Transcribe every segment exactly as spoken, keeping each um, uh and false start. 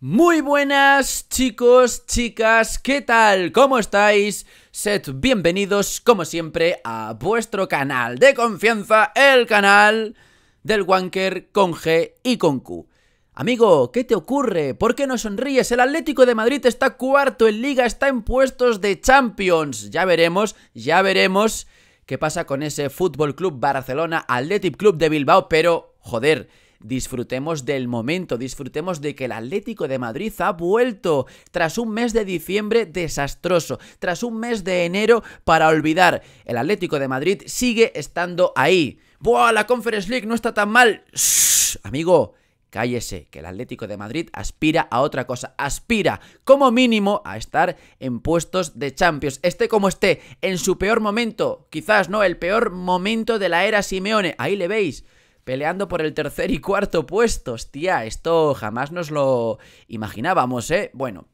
Muy buenas chicos, chicas, ¿qué tal? ¿Cómo estáis? Sed bienvenidos como siempre a vuestro canal de confianza, el canal del Guanquer con G y con Q. Amigo, ¿qué te ocurre? ¿Por qué no sonríes? El Atlético de Madrid está cuarto en Liga, está en puestos de Champions. Ya veremos, ya veremos qué pasa con ese Fútbol Club Barcelona, Athletic Club de Bilbao, pero joder, disfrutemos del momento, disfrutemos de que el Atlético de Madrid ha vuelto tras un mes de diciembre desastroso, tras un mes de enero para olvidar. El Atlético de Madrid sigue estando ahí. ¡Buah, la Conference League no está tan mal! Shh, amigo, cállese, que el Atlético de Madrid aspira a otra cosa, aspira como mínimo a estar en puestos de Champions, esté como esté, en su peor momento, quizás no, el peor momento de la era Simeone, ahí le veis, peleando por el tercer y cuarto puesto. Hostia, esto jamás nos lo imaginábamos, ¿eh? Bueno,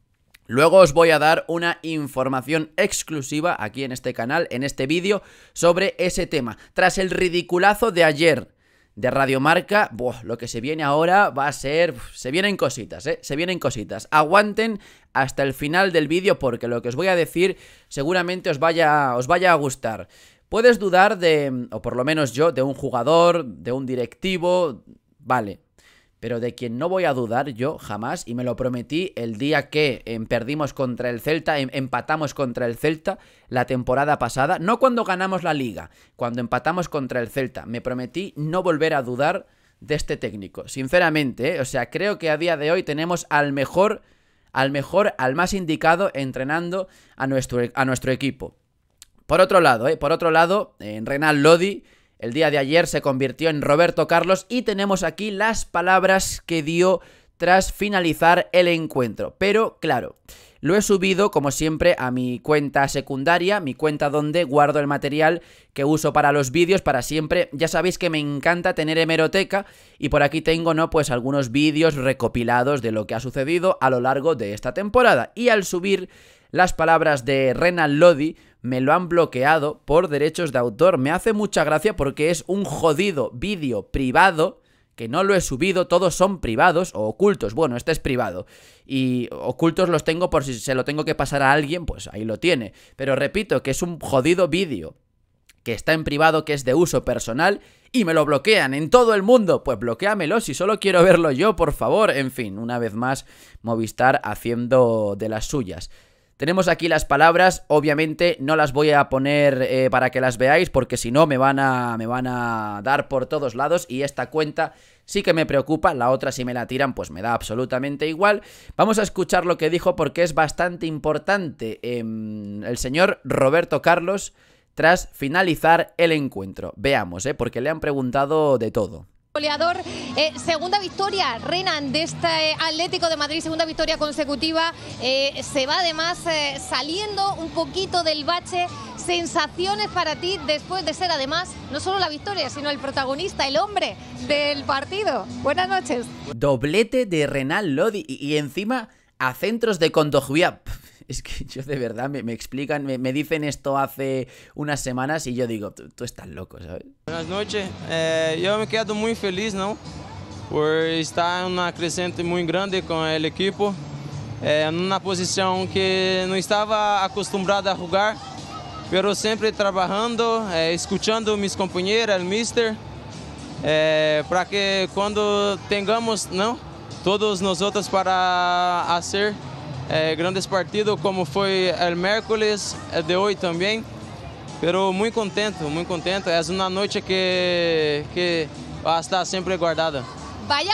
luego os voy a dar una información exclusiva aquí en este canal, en este vídeo, sobre ese tema. Tras el ridiculazo de ayer de Radiomarca, buah, lo que se viene ahora va a ser... Se vienen cositas, ¿eh? Se vienen cositas. Aguanten hasta el final del vídeo porque lo que os voy a decir seguramente os vaya, os vaya a gustar. Puedes dudar de, o por lo menos yo, de un jugador, de un directivo, vale, pero de quien no voy a dudar yo jamás, y me lo prometí el día que em, perdimos contra el Celta, em, empatamos contra el Celta la temporada pasada, no cuando ganamos la Liga, cuando empatamos contra el Celta, me prometí no volver a dudar de este técnico, sinceramente, ¿eh? O sea, creo que a día de hoy tenemos al mejor, al mejor, al más indicado entrenando a nuestro, a nuestro equipo. Por otro lado, eh, por otro lado, en Renan Lodi, el día de ayer se convirtió en Roberto Carlos y tenemos aquí las palabras que dio tras finalizar el encuentro. Pero claro, lo he subido como siempre a mi cuenta secundaria, mi cuenta donde guardo el material que uso para los vídeos para siempre. Ya sabéis que me encanta tener hemeroteca y por aquí tengo, ¿no? Pues algunos vídeos recopilados de lo que ha sucedido a lo largo de esta temporada. Y al subir las palabras de Renan Lodi me lo han bloqueado por derechos de autor. Me hace mucha gracia porque es un jodido vídeo privado que no lo he subido, todos son privados o ocultos. Bueno, este es privado y ocultos los tengo por si se lo tengo que pasar a alguien, pues ahí lo tiene. Pero repito que es un jodido vídeo que está en privado, que es de uso personal y me lo bloquean en todo el mundo. Pues bloquéamelo si solo quiero verlo yo, por favor. En fin, una vez más Movistar haciendo de las suyas. Tenemos aquí las palabras, obviamente no las voy a poner eh, para que las veáis porque si no me van a, me van a dar por todos lados y esta cuenta sí que me preocupa, la otra si me la tiran pues me da absolutamente igual. Vamos a escuchar lo que dijo porque es bastante importante eh, el señor Roberto Carlos tras finalizar el encuentro. Veamos, eh, porque le han preguntado de todo. Goleador, eh, segunda victoria, Renan, de este eh, Atlético de Madrid, segunda victoria consecutiva, eh, se va además eh, saliendo un poquito del bache. Sensaciones para ti después de ser además no solo la victoria, sino el protagonista, el hombre del partido. Buenas noches. Doblete de Renan Lodi y, y encima a centros de Kondogbia. Es que yo de verdad me, me explican, me, me dicen esto hace unas semanas y yo digo, tú, tú estás loco, ¿sabes? Buenas noches, eh, yo me quedo muy feliz, ¿no? Por estar en una creciente muy grande con el equipo, eh, en una posición que no estaba acostumbrada a jugar, pero siempre trabajando, eh, escuchando mis compañeras, el mister, eh, para que cuando tengamos, ¿no? Todos nosotros para hacer... Eh, grandes partidos como fue el miércoles, el de hoy también, pero muy contento, muy contento, es una noche que, que va a estar siempre guardada. Vaya.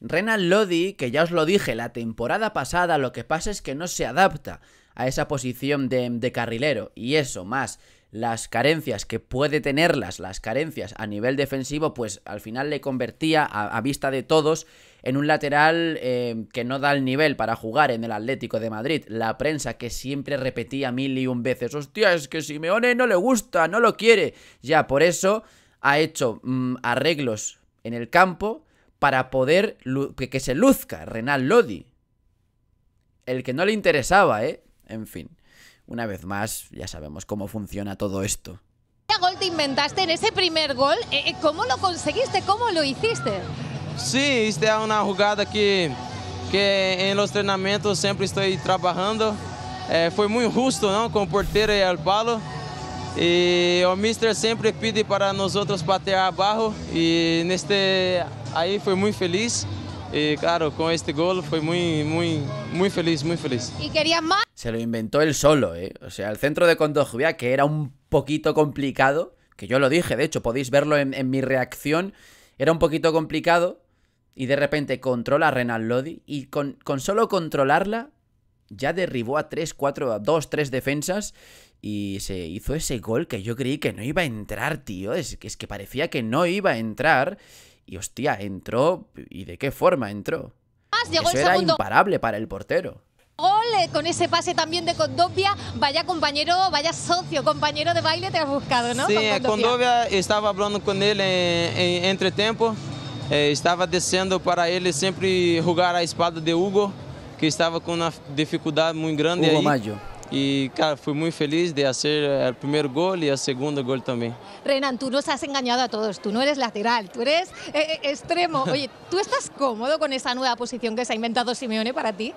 Renan Lodi, que ya os lo dije la temporada pasada, lo que pasa es que no se adapta a esa posición de, de carrilero y eso más. Las carencias que puede tenerlas, las carencias a nivel defensivo, pues al final le convertía a, a vista de todos en un lateral eh, que no da el nivel para jugar en el Atlético de Madrid. La prensa que siempre repetía mil y un veces, hostia, es que Simeone no le gusta, no lo quiere. Ya por eso ha hecho mmm, arreglos en el campo para poder que, que se luzca Renan Lodi. El que no le interesaba, ¿eh? En fin. Una vez más, ya sabemos cómo funciona todo esto. ¿Qué gol te inventaste en ese primer gol? ¿Cómo lo conseguiste? ¿Cómo lo hiciste? Sí, esta es una jugada que, que en los entrenamientos siempre estoy trabajando. Eh, fue muy justo, ¿no?, con portero y al palo. Y el míster siempre pide para nosotros patear abajo y en este, ahí fue muy feliz. Y claro, con este gol fue muy, muy, muy feliz, muy feliz. ¿Y querías más? Se lo inventó él solo, ¿eh? O sea, el centro de Kondogbia, que era un poquito complicado, que yo lo dije, de hecho, podéis verlo en, en mi reacción, era un poquito complicado, y de repente controla a Renan Lodi, y con, con solo controlarla, ya derribó a tres, cuatro, a dos, tres defensas, y se hizo ese gol que yo creí que no iba a entrar, tío. Es, es que parecía que no iba a entrar. Y hostia, entró. ¿Y de qué forma entró? Más, llegó Eso el era imparable para el portero. Gol con ese pase también de Kondogbia. Vaya compañero, vaya socio, compañero de baile te has buscado, ¿no? Sí, con Kondogbia estaba hablando con él en, en entretiempo. Eh, estaba deseando para él siempre jugar a espalda de Hugo, que estaba con una dificultad muy grande. Hugo ahí. Mayo. Y claro, fui muy feliz de hacer el primer gol y el segundo gol también. Renan, tú nos has engañado a todos, tú no eres lateral, tú eres eh, extremo. Oye, ¿tú estás cómodo con esa nueva posición que se ha inventado Simeone para ti?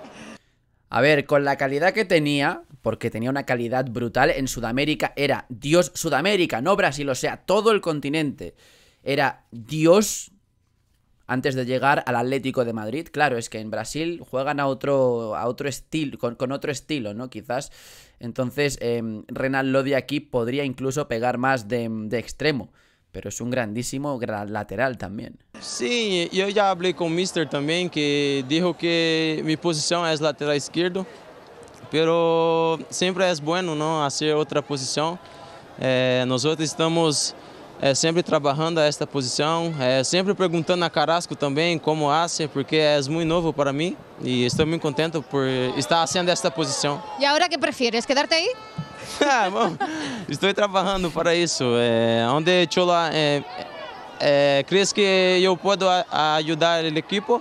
A ver, con la calidad que tenía, porque tenía una calidad brutal, en Sudamérica era Dios. Sudamérica, no Brasil, o sea, todo el continente era Dios antes de llegar al Atlético de Madrid. Claro, es que en Brasil juegan a otro, a otro estilo, con, con otro estilo, ¿no? Quizás. Entonces, eh, Renan Lodi aquí podría incluso pegar más de, de extremo, pero es un grandísimo gran lateral también. Sí, yo ya hablé con míster también, que dijo que mi posición es lateral izquierdo, pero siempre es bueno, ¿no?, hacer otra posición. Eh, nosotros estamos... Eh, siempre trabajando a esta posición, eh, siempre preguntando a Carrasco también cómo hace, porque es muy nuevo para mí y estoy muy contento por estar haciendo esta posición. ¿Y ahora qué prefieres? ¿Quedarte ahí? Ah, bueno, estoy trabajando para eso. Eh, donde Chola, eh, eh, ¿crees que yo puedo a, ayudar al equipo?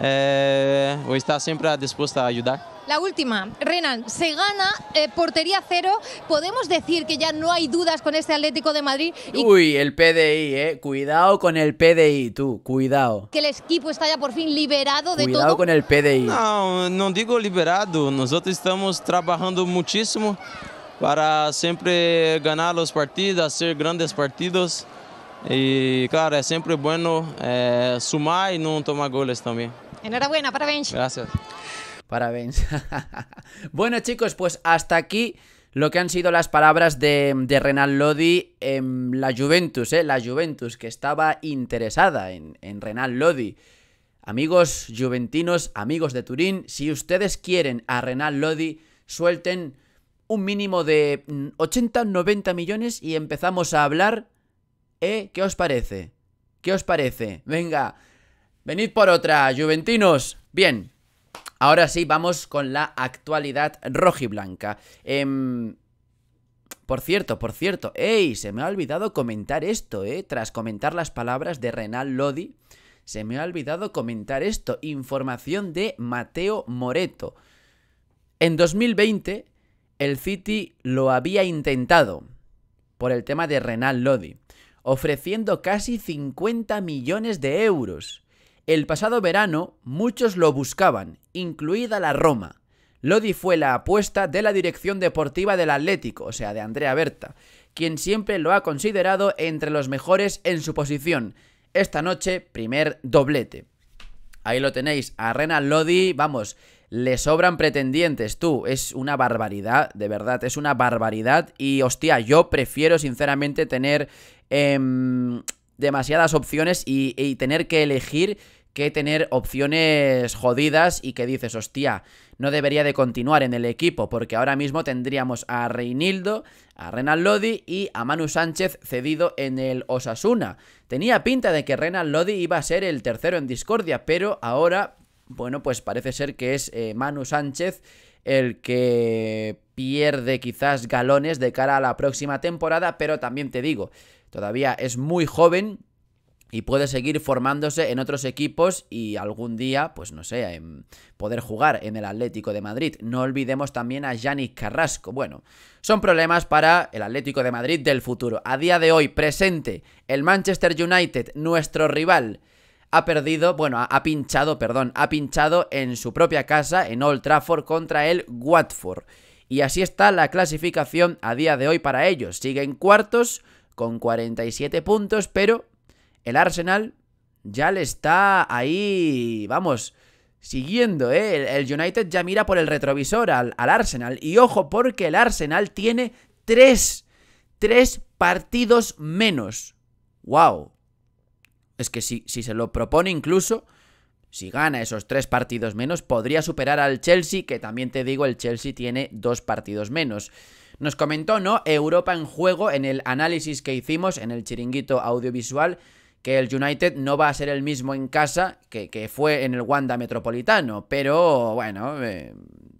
Eh, o está siempre dispuesta a ayudar. La última, Renan, se gana, eh, portería cero, podemos decir que ya no hay dudas con este Atlético de Madrid. Y... Uy, el P D I, eh, cuidado con el P D I, tú, cuidado. Que el equipo está ya por fin liberado de todo. Cuidado con el P D I. No, no digo liberado, nosotros estamos trabajando muchísimo para siempre ganar los partidos, hacer grandes partidos. Y claro, es siempre bueno eh, sumar y no tomar goles también. Enhorabuena, parabéns. Gracias. Parabéns. Bueno, chicos, pues hasta aquí lo que han sido las palabras de, de Renan Lodi en la Juventus, ¿eh? La Juventus, que estaba interesada en, en Renan Lodi. Amigos juventinos, amigos de Turín, si ustedes quieren a Renan Lodi, suelten un mínimo de ochenta, noventa millones y empezamos a hablar, ¿eh? ¿Qué os parece? ¿Qué os parece? Venga, venid por otra, juventinos. Bien. Ahora sí, vamos con la actualidad rojiblanca. Eh, por cierto, por cierto, ¡ey! Se me ha olvidado comentar esto, ¿eh? Tras comentar las palabras de Renan Lodi, se me ha olvidado comentar esto. Información de Mateo Moreto. En dos mil veinte, el City lo había intentado por el tema de Renan Lodi, ofreciendo casi cincuenta millones de euros. El pasado verano, muchos lo buscaban, incluida la Roma. Lodi fue la apuesta de la dirección deportiva del Atlético, o sea, de Andrea Berta, quien siempre lo ha considerado entre los mejores en su posición. Esta noche, primer doblete. Ahí lo tenéis, a Renan Lodi, vamos, le sobran pretendientes, tú. Es una barbaridad, de verdad, es una barbaridad. Y, hostia, yo prefiero, sinceramente, tener... Eh, demasiadas opciones y, y tener que elegir que tener opciones jodidas y que dices, hostia, no debería de continuar en el equipo, porque ahora mismo tendríamos a Reinildo, a Renan Lodi y a Manu Sánchez cedido en el Osasuna. Tenía pinta de que Renan Lodi iba a ser el tercero en discordia, pero ahora, bueno, pues parece ser que es eh, Manu Sánchez el que pierde quizás galones de cara a la próxima temporada, pero también te digo... Todavía es muy joven y puede seguir formándose en otros equipos y algún día, pues no sé, poder jugar en el Atlético de Madrid. No olvidemos también a Yannick Carrasco. Bueno, son problemas para el Atlético de Madrid del futuro. A día de hoy, presente, el Manchester United, nuestro rival, ha perdido, bueno, ha, ha pinchado, perdón, ha pinchado en su propia casa, en Old Trafford, contra el Watford. Y así está la clasificación a día de hoy para ellos. Siguen cuartos con cuarenta y siete puntos, pero el Arsenal ya le está ahí, vamos, siguiendo, ¿eh? El, el United ya mira por el retrovisor al, al Arsenal. Y ojo, porque el Arsenal tiene tres, tres partidos menos. ¡Wow! Es que si, si se lo propone incluso, si gana esos tres partidos menos, podría superar al Chelsea, que también te digo, el Chelsea tiene dos partidos menos. Nos comentó, ¿no?, Europa en Juego, en el análisis que hicimos en el Chiringuito Audiovisual, que el United no va a ser el mismo en casa que, que fue en el Wanda Metropolitano. Pero, bueno, eh,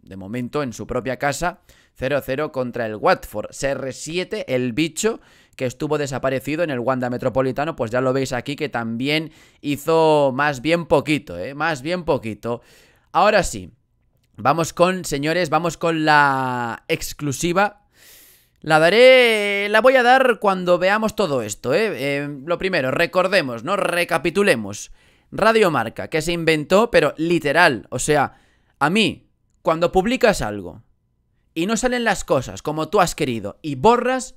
de momento en su propia casa, cero cero contra el Watford. C R siete, el bicho que estuvo desaparecido en el Wanda Metropolitano, pues ya lo veis aquí que también hizo más bien poquito, ¿eh? Más bien poquito. Ahora sí, vamos con, señores, vamos con la exclusiva. La daré, la voy a dar cuando veamos todo esto, ¿eh? Eh, lo primero, recordemos, ¿no? Recapitulemos. Radiomarca, que se inventó, pero literal, o sea, a mí, cuando publicas algo y no salen las cosas como tú has querido y borras,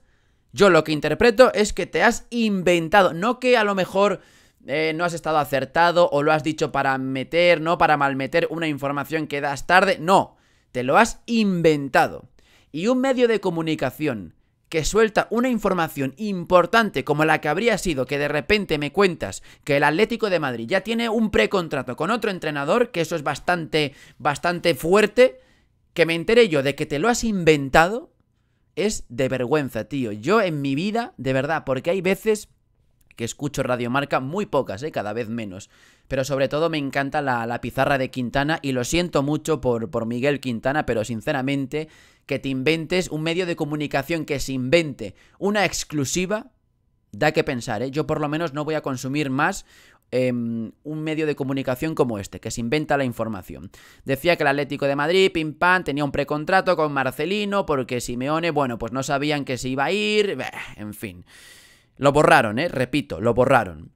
yo lo que interpreto es que te has inventado, no que a lo mejor eh, no has estado acertado o lo has dicho para meter, no para malmeter una información que das tarde, no, te lo has inventado. Y un medio de comunicación que suelta una información importante como la que habría sido que de repente me cuentas que el Atlético de Madrid ya tiene un precontrato con otro entrenador, que eso es bastante, bastante fuerte, que me enteré yo de que te lo has inventado, es de vergüenza, tío. Yo en mi vida, de verdad, porque hay veces que escucho Radiomarca, muy pocas, ¿eh? Cada vez menos. Pero sobre todo me encanta la, la pizarra de Quintana, y lo siento mucho por, por Miguel Quintana, pero sinceramente, que te inventes un medio de comunicación, que se invente una exclusiva, da que pensar, ¿eh? Yo por lo menos no voy a consumir más Eh, un medio de comunicación como este, que se inventa la información. Decía que el Atlético de Madrid, pim pam, tenía un precontrato con Marcelino, porque Simeone, bueno, pues no sabían que se iba a ir, en fin. Lo borraron, eh, repito, lo borraron.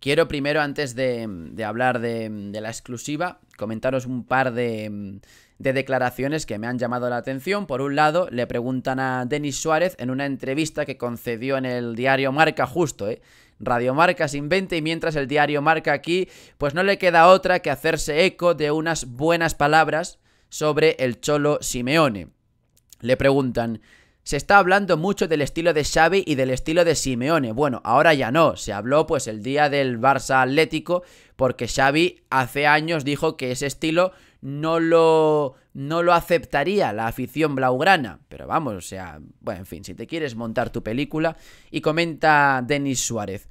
Quiero primero, antes de, de hablar de, de la exclusiva, comentaros un par de, de declaraciones que me han llamado la atención. Por un lado, le preguntan a Denis Suárez en una entrevista que concedió en el diario Marca, justo, ¿eh? Radiomarca se inventa, y mientras el diario Marca aquí, pues no le queda otra que hacerse eco de unas buenas palabras sobre el Cholo Simeone. Le preguntan: se está hablando mucho del estilo de Xavi y del estilo de Simeone. Bueno, ahora ya no. Se habló pues el día del Barça Atlético, porque Xavi hace años dijo que ese estilo no lo, no lo aceptaría la afición blaugrana. Pero vamos, o sea, bueno, en fin, si te quieres montar tu película. Y comenta Denis Suárez: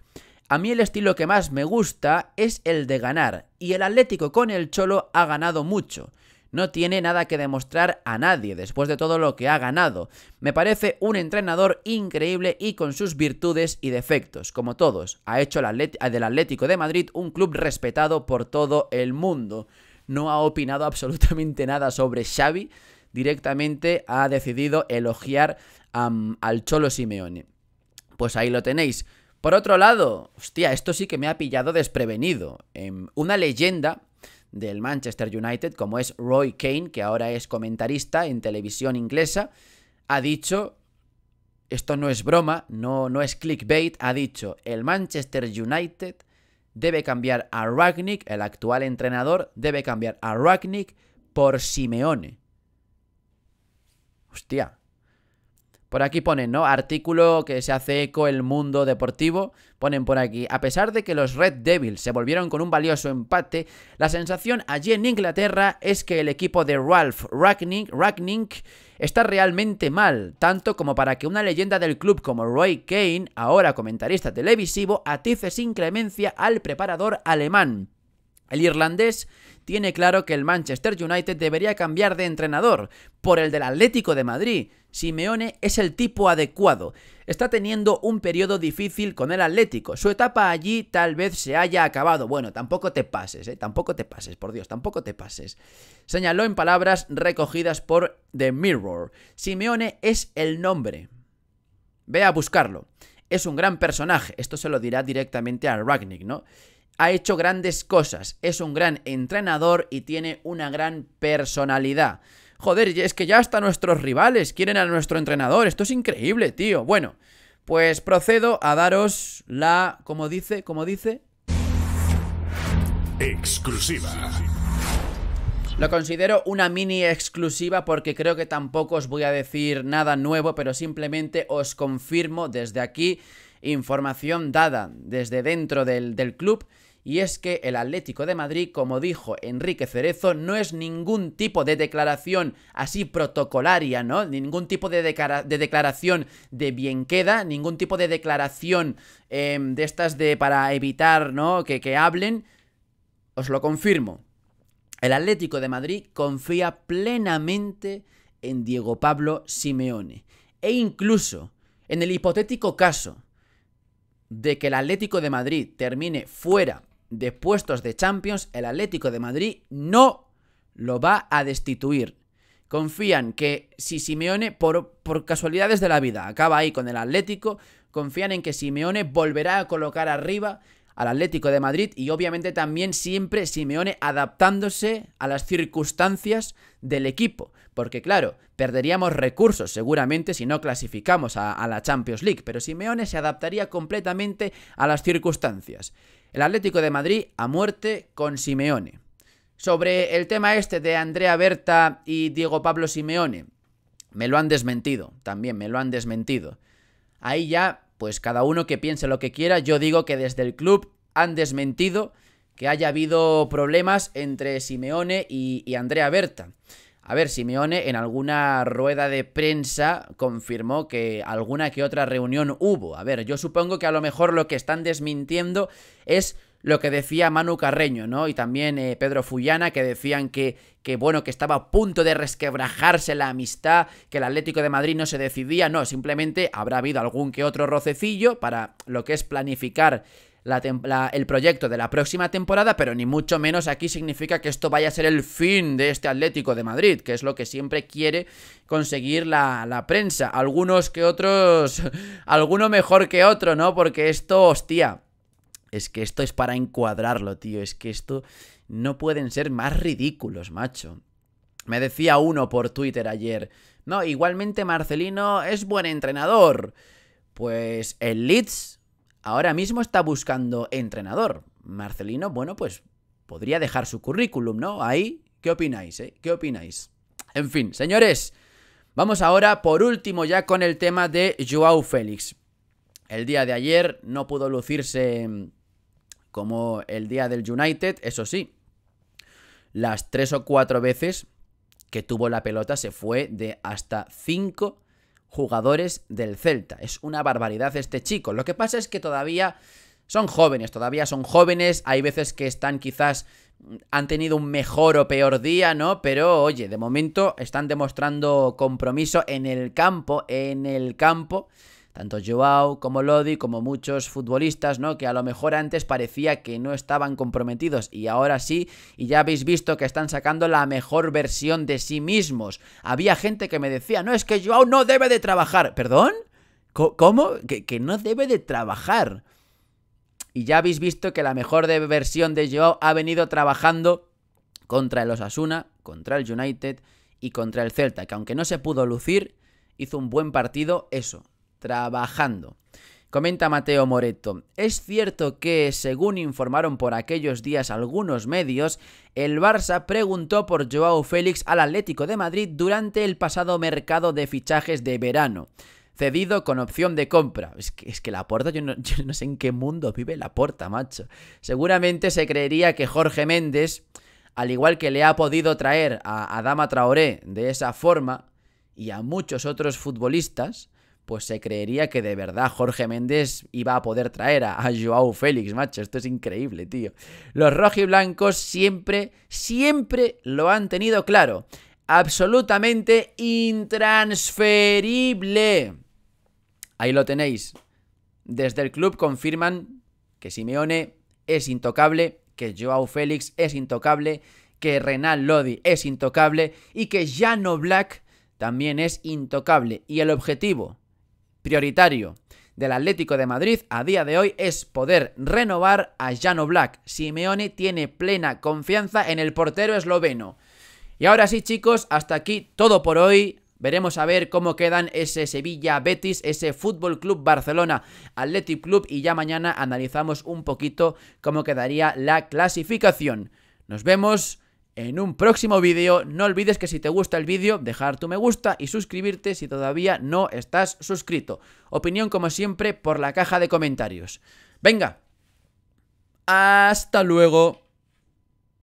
a mí el estilo que más me gusta es el de ganar, y el Atlético con el Cholo ha ganado mucho. No tiene nada que demostrar a nadie después de todo lo que ha ganado. Me parece un entrenador increíble y con sus virtudes y defectos. Como todos, ha hecho del Atlético de Madrid un club respetado por todo el mundo. No ha opinado absolutamente nada sobre Xavi. Directamente ha decidido elogiar um, al Cholo Simeone. Pues ahí lo tenéis. Por otro lado, hostia, esto sí que me ha pillado desprevenido. Eh, una leyenda del Manchester United, como es Roy Keane, que ahora es comentarista en televisión inglesa, ha dicho, esto no es broma, no, no es clickbait, ha dicho: el Manchester United debe cambiar a Rangnick, el actual entrenador, debe cambiar a Rangnick por Simeone. Hostia. Por aquí ponen, ¿no? Artículo que se hace eco El Mundo Deportivo. Ponen por aquí: a pesar de que los Red Devils se volvieron con un valioso empate, la sensación allí en Inglaterra es que el equipo de Ralf Rangnick, Rangnick está realmente mal, tanto como para que una leyenda del club como Roy Keane, ahora comentarista televisivo, atice sin clemencia al preparador alemán. El irlandés tiene claro que el Manchester United debería cambiar de entrenador por el del Atlético de Madrid. Simeone es el tipo adecuado. Está teniendo un periodo difícil con el Atlético. Su etapa allí tal vez se haya acabado. Bueno, tampoco te pases, ¿eh? Tampoco te pases, por Dios, tampoco te pases. Señaló en palabras recogidas por The Mirror. Simeone es el nombre. Ve a buscarlo. Es un gran personaje. Esto se lo dirá directamente a Rangnick, ¿no? ha hecho grandes cosas, es un gran entrenador y tiene una gran personalidad. Joder, es que ya hasta nuestros rivales quieren a nuestro entrenador, esto es increíble, tío. Bueno, pues procedo a daros la... ¿Cómo dice? ¿Cómo dice? Exclusiva. Lo considero una mini exclusiva porque creo que tampoco os voy a decir nada nuevo, pero simplemente os confirmo desde aquí información dada desde dentro del, del club, y es que el Atlético de Madrid, como dijo Enrique Cerezo, no es ningún tipo de declaración así protocolaria, ¿no? Ningún tipo de, decara- de declaración de bienqueda, ningún tipo de declaración eh, de estas de para evitar, ¿no?, que, que hablen. Os lo confirmo. El Atlético de Madrid confía plenamente en Diego Pablo Simeone. E incluso en el hipotético caso de que el Atlético de Madrid termine fuera de puestos de Champions, el Atlético de Madrid no lo va a destituir. Confían que si Simeone, por, por casualidades de la vida, acaba ahí con el Atlético, confían en que Simeone volverá a colocar arriba al Atlético de Madrid, y obviamente también siempre Simeone adaptándose a las circunstancias del equipo, porque claro, perderíamos recursos seguramente si no clasificamos a, a la Champions League, pero Simeone se adaptaría completamente a las circunstancias. El Atlético de Madrid a muerte con Simeone. Sobre el tema este de Andrea Berta y Diego Pablo Simeone, me lo han desmentido, también me lo han desmentido. Ahí ya... pues cada uno que piense lo que quiera. Yo digo que desde el club han desmentido que haya habido problemas entre Simeone y, y Andrea Berta. A ver, Simeone en alguna rueda de prensa confirmó que alguna que otra reunión hubo. A ver, yo supongo que a lo mejor lo que están desmintiendo es lo que decía Manu Carreño, ¿no? Y también eh, Pedro Fullana, que decían que, que, bueno, que estaba a punto de resquebrajarse la amistad, que el Atlético de Madrid no se decidía. No, simplemente habrá habido algún que otro rocecillo para lo que es planificar la la, el proyecto de la próxima temporada, pero ni mucho menos aquí significa que esto vaya a ser el fin de este Atlético de Madrid, que es lo que siempre quiere conseguir la, la prensa. Algunos que otros, alguno mejor que otro, ¿no? Porque esto, hostia... es que esto es para encuadrarlo, tío. Es que esto no pueden ser más ridículos, macho. Me decía uno por Twitter ayer: no, igualmente Marcelino es buen entrenador. Pues el Leeds ahora mismo está buscando entrenador. Marcelino, bueno, pues podría dejar su currículum, ¿no? Ahí, ¿qué opináis, eh? ¿Qué opináis? En fin, señores, vamos ahora por último ya con el tema de Joao Félix. El día de ayer no pudo lucirse como el día del United, eso sí, las tres o cuatro veces que tuvo la pelota se fue de hasta cinco jugadores del Celta. Es una barbaridad este chico. Lo que pasa es que todavía son jóvenes, todavía son jóvenes, hay veces que están quizás, han tenido un mejor o peor día, ¿no? Pero oye, de momento están demostrando compromiso en el campo, en el campo... tanto Joao como Lodi, como muchos futbolistas, ¿no?, que a lo mejor antes parecía que no estaban comprometidos y ahora sí, y ya habéis visto que están sacando la mejor versión de sí mismos. Había gente que me decía, no, es que Joao no debe de trabajar. ¿Perdón? ¿Cómo? Que, que no debe de trabajar. Y ya habéis visto que la mejor de versión de Joao ha venido trabajando contra el Osasuna, contra el United y contra el Celta, que aunque no se pudo lucir, hizo un buen partido, eso, trabajando. Comenta Mateo Moreto: es cierto que, según informaron por aquellos días algunos medios, el Barça preguntó por Joao Félix al Atlético de Madrid durante el pasado mercado de fichajes de verano, cedido con opción de compra. Es que, es que Laporta, yo no, yo no sé en qué mundo vive Laporta, macho. Seguramente se creería que Jorge Méndez, al igual que le ha podido traer a Adama Traoré de esa forma y a muchos otros futbolistas, pues se creería que de verdad Jorge Méndez iba a poder traer a, a Joao Félix, macho. Esto es increíble, tío. Los rojiblancos siempre, siempre lo han tenido claro. Absolutamente intransferible. Ahí lo tenéis. Desde el club confirman que Simeone es intocable, que Joao Félix es intocable, que Renan Lodi es intocable y que Jan Oblak también es intocable. Y el objetivo prioritario del Atlético de Madrid a día de hoy es poder renovar a Jan Oblak. Simeone tiene plena confianza en el portero esloveno. Y ahora sí, chicos, hasta aquí todo por hoy. Veremos a ver cómo quedan ese Sevilla-Betis, ese Fútbol Club Barcelona, Athletic Club, y ya mañana analizamos un poquito cómo quedaría la clasificación. Nos vemos en un próximo vídeo. No olvides que si te gusta el vídeo, dejar tu me gusta y suscribirte si todavía no estás suscrito. Opinión como siempre por la caja de comentarios. Venga, hasta luego.